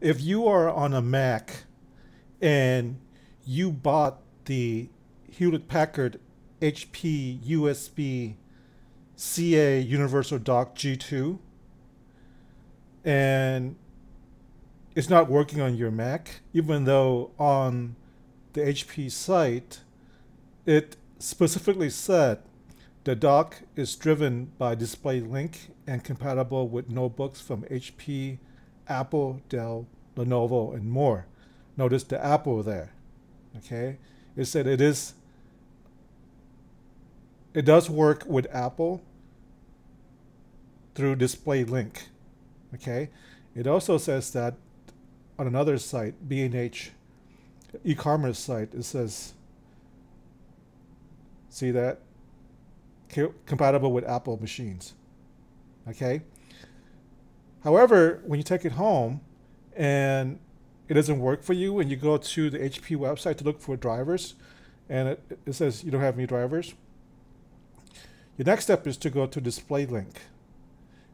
if you are on a Mac and you bought the Hewlett-Packard HP USB CA Universal Dock G2 and it's not working on your Mac, even though on the HP site it specifically said the dock is driven by DisplayLink and compatible with notebooks from HP, Apple, Dell, Lenovo, and more. Notice the Apple there. Okay, it said it is. It does work with Apple through DisplayLink. Okay, it also says that on another site, B&H e-commerce site, it says, see that? Compatible with Apple machines. Okay. However, when you take it home and it doesn't work for you and you go to the HP website to look for drivers and it says you don't have any drivers, your next step is to go to DisplayLink.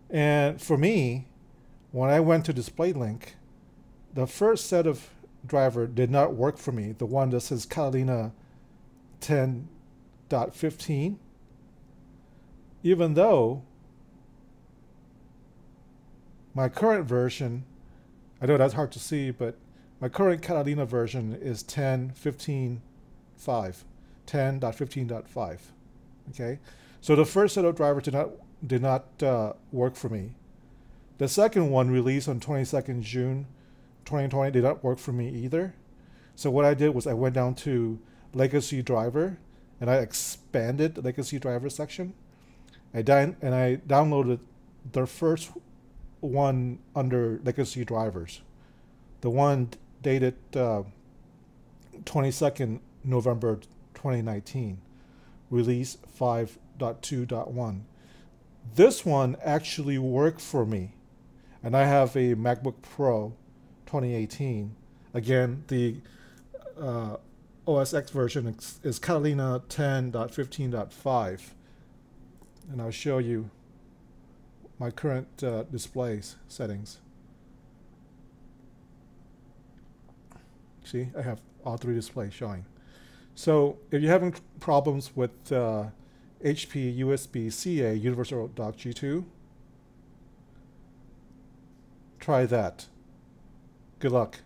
And for me, when I went to DisplayLink, the first set of driver did not work for me. The one that says Catalina 10.15, even though my current version, I know that's hard to see, but my current Catalina version is 10.15.5. Okay, so the first set of drivers did not work for me. The second one, released on 22nd June 2020, did not work for me either. So what I did was I went down to Legacy Driver and I expanded the Legacy Driver section. I downloaded the first one under Legacy Drivers, the one dated 22nd November 2019, release 5.2.1. This one actually worked for me, and I have a MacBook Pro 2018. Again, the OS X version is Catalina 10.15.5, and I'll show you my current displays settings. See, I have all three displays showing. So if you're having problems with HP USB CA Universal Dock G2, try that. Good luck.